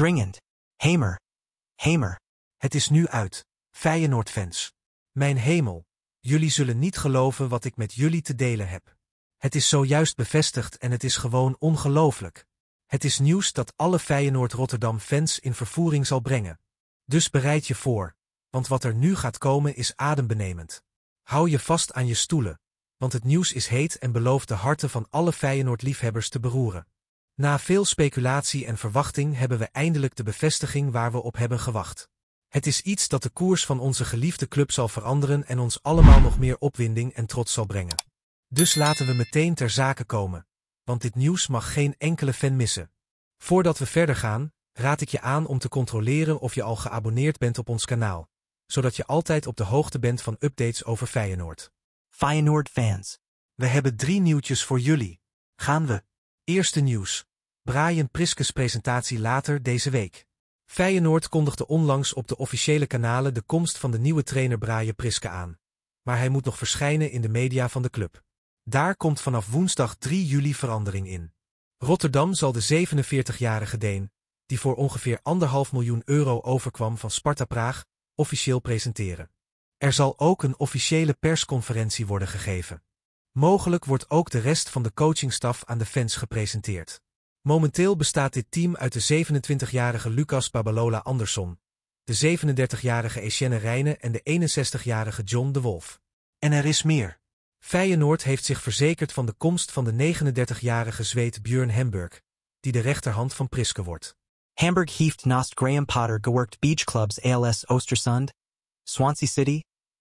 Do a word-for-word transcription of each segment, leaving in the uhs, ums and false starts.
Stringend. Hamer. Hamer. Het is nu uit. Feyenoord-fans. Mijn hemel. Jullie zullen niet geloven wat ik met jullie te delen heb. Het is zojuist bevestigd en het is gewoon ongelooflijk. Het is nieuws dat alle Feyenoord-Rotterdam-fans in vervoering zal brengen. Dus bereid je voor, want wat er nu gaat komen is adembenemend. Hou je vast aan je stoelen, want het nieuws is heet en belooft de harten van alle Feyenoord-liefhebbers te beroeren. Na veel speculatie en verwachting hebben we eindelijk de bevestiging waar we op hebben gewacht. Het is iets dat de koers van onze geliefde club zal veranderen en ons allemaal nog meer opwinding en trots zal brengen. Dus laten we meteen ter zake komen, want dit nieuws mag geen enkele fan missen. Voordat we verder gaan, raad ik je aan om te controleren of je al geabonneerd bent op ons kanaal, zodat je altijd op de hoogte bent van updates over Feyenoord. Feyenoord fans, we hebben drie nieuwtjes voor jullie. Gaan we. Eerste nieuws. Brian Priske's presentatie later deze week. Feyenoord kondigde onlangs op de officiële kanalen de komst van de nieuwe trainer Brian Priske aan. Maar hij moet nog verschijnen in de media van de club. Daar komt vanaf woensdag drie juli verandering in. Rotterdam zal de zevenenveertigjarige Deen, die voor ongeveer anderhalf miljoen euro overkwam van Sparta-Praag, officieel presenteren. Er zal ook een officiële persconferentie worden gegeven. Mogelijk wordt ook de rest van de coachingstaf aan de fans gepresenteerd. Momenteel bestaat dit team uit de zevenentwintigjarige Lucas Babalola Anderson, de zevenendertigjarige Etienne Rijnen en de eenenzestigjarige John de Wolf. En er is meer. Feyenoord heeft zich verzekerd van de komst van de negenendertigjarige Zweed Björn Hamburg, die de rechterhand van Priske wordt. Hamburg heeft naast Graham Potter gewerkt beachclubs als Oostersund, Swansea City,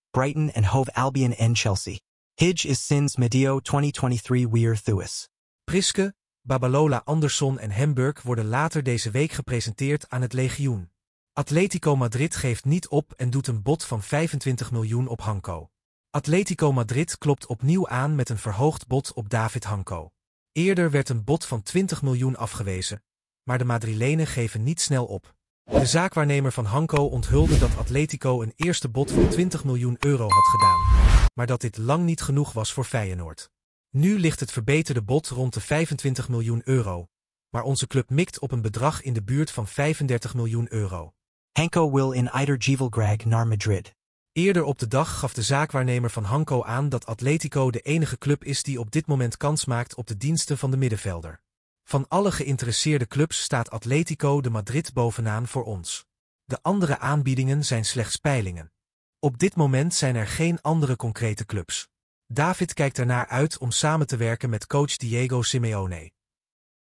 Brighton en Hove Albion en Chelsea. Hij is sinds medio tweeduizend drieëntwintig weer thuis. Priske, Babalola Anderson en Hamburg worden later deze week gepresenteerd aan het legioen. Atletico Madrid geeft niet op en doet een bod van vijfentwintig miljoen op Hancko. Atletico Madrid klopt opnieuw aan met een verhoogd bod op David Hancko. Eerder werd een bod van twintig miljoen afgewezen, maar de Madrilenen geven niet snel op. De zaakwaarnemer van Hancko onthulde dat Atletico een eerste bod van twintig miljoen euro had gedaan, maar dat dit lang niet genoeg was voor Feyenoord. Nu ligt het verbeterde bod rond de vijfentwintig miljoen euro, maar onze club mikt op een bedrag in de buurt van vijfendertig miljoen euro. Hancko wil in ieder geval graag naar Madrid. Eerder op de dag gaf de zaakwaarnemer van Hancko aan dat Atletico de enige club is die op dit moment kans maakt op de diensten van de middenvelder. Van alle geïnteresseerde clubs staat Atletico de Madrid bovenaan voor ons. De andere aanbiedingen zijn slechts peilingen. Op dit moment zijn er geen andere concrete clubs. David kijkt ernaar uit om samen te werken met coach Diego Simeone.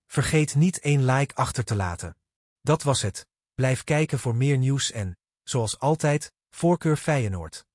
Vergeet niet één like achter te laten. Dat was het. Blijf kijken voor meer nieuws en, zoals altijd, voorkeur Feyenoord.